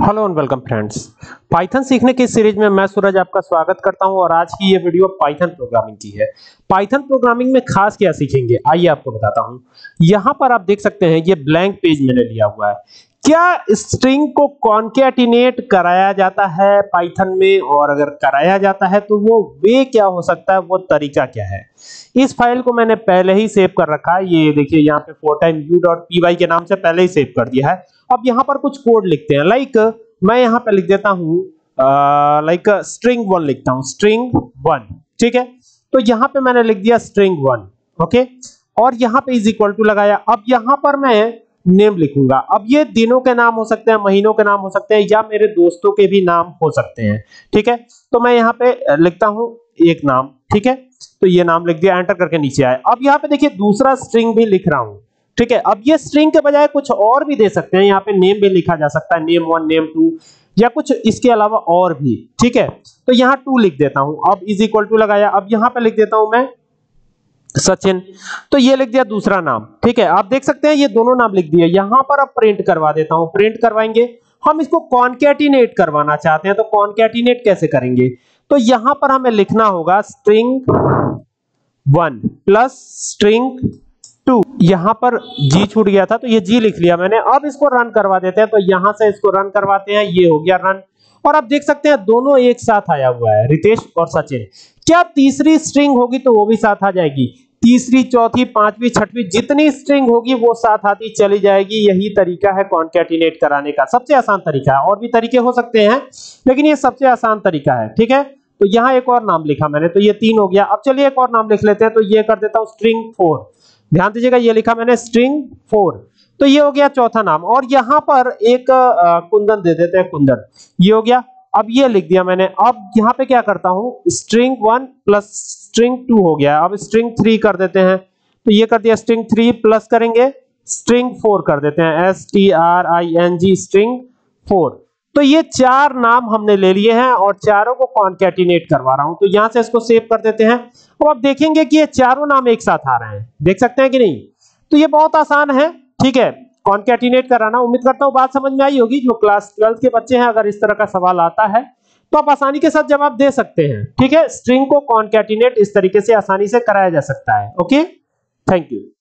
Hello and welcome friends, Python सीखने की series में मैं सूरज आपका स्वागत करता हूं। और आज की ये वीडियो पाइथन प्रोग्रामिंग की है। पाइथन प्रोग्रामिंग में खास क्या सीखेंगे आइए आपको बताता हूं। यहां पर आप देख सकते हैं ये ब्लैंक पेज मैंने लिया हुआ है। क्या स्ट्रिंग को कॉन्कैटिनेट कराया जाता है पाइथन में, और अगर कराया जाता है तो वो वे क्या हो सकता है, वो तरीका क्या है। इस फाइल को मैंने पहले ही सेव कर रखा है, ये देखिए यहाँ पे fortinview.py के नाम से पहले ही सेव कर दिया है। अब यहाँ पर कुछ कोड लिखते हैं, लाइक मैं यहाँ पे लिख देता हूँ, लाइक स्ट्रिंग वन लिखता हूँ, स्ट्रिंग वन, ठीक है। तो यहाँ पे मैंने लिख दिया स्ट्रिंग वन, ओके, और यहाँ पे इज इक्वल टू लगाया। अब यहाँ पर मैं नेम लिखूंगा। अब ये दिनों के नाम हो सकते हैं, महीनों के नाम हो सकते हैं, या मेरे दोस्तों के भी नाम हो सकते हैं, ठीक है। तो मैं यहाँ पे लिखता हूँ एक नाम, ठीक है, तो ये नाम लिख दिया, एंटर करके नीचे आया। अब यहाँ पे देखिए दूसरा स्ट्रिंग भी लिख रहा हूँ, ठीक है। अब ये स्ट्रिंग के बजाय कुछ और भी दे सकते हैं, यहाँ पे नेम भी लिखा जा सकता है, नेम वन, नेम टू, या कुछ इसके अलावा और भी, ठीक है। तो यहाँ टू लिख देता हूँ, अब इज इक्वल टू लगाया। अब यहाँ पे लिख देता हूँ मैं सचिन, तो ये लिख दिया दूसरा नाम, ठीक है। आप देख सकते हैं ये दोनों नाम लिख दिए। यहां पर अब प्रिंट करवा देता हूं, प्रिंट करवाएंगे। हम इसको कॉन्कैटिनेट करवाना चाहते हैं, तो कॉन्कैटिनेट कैसे करेंगे, तो यहां पर हमें लिखना होगा string one plus string two, यहां पर जी छूट गया था तो ये जी लिख लिया मैंने। अब इसको रन करवा देते हैं, तो यहां से इसको रन करवाते हैं, ये हो गया रन। और आप देख सकते हैं दोनों एक साथ आया हुआ है, रितेश और सचिन। क्या तीसरी स्ट्रिंग होगी तो वो भी साथ आ जाएगी, तीसरी, चौथी, पांचवी, छठवीं, जितनी स्ट्रिंग होगी वो साथ आती चली जाएगी। यही तरीका है कॉन्कैटिनेट कराने का, सबसे आसान तरीका है। और भी तरीके हो सकते हैं लेकिन ये सबसे आसान तरीका है, ठीक है। तो यहाँ एक और नाम लिखा मैंने, तो ये तीन हो गया। अब चलिए एक और नाम लिख लेते हैं, तो ये कर देता हूँ स्ट्रिंग फोर, ध्यान दीजिएगा ये लिखा मैंने स्ट्रिंग फोर, तो ये हो गया चौथा नाम। और यहाँ पर एक कुंदन दे देते हैं, कुंदन, ये हो गया। अब ये लिख दिया मैंने। अब यहाँ पे क्या करता हूं, string one plus string two हो गया। अब स्ट्रिंग थ्री कर देते हैं, तो ये कर दिया स्ट्रिंग थ्री, प्लस करेंगे स्ट्रिंग फोर कर देते हैं, string स्ट्रिंग फोर। तो ये चार नाम हमने ले लिए हैं और चारों को कॉन्कैटिनेट करवा रहा हूं, तो यहां से इसको सेव कर देते हैं। अब आप देखेंगे कि ये चारों नाम एक साथ आ रहे हैं, देख सकते हैं कि नहीं। तो ये बहुत आसान है, ठीक है, कॉन्कैटिनेट कराना। उम्मीद करता हूं बात समझ में आई होगी। जो क्लास 12 के बच्चे हैं, अगर इस तरह का सवाल आता है तो आप आसानी के साथ जवाब दे सकते हैं, ठीक है। स्ट्रिंग को कॉन्कैटिनेट इस तरीके से आसानी से कराया जा सकता है, ओके, थैंक यू।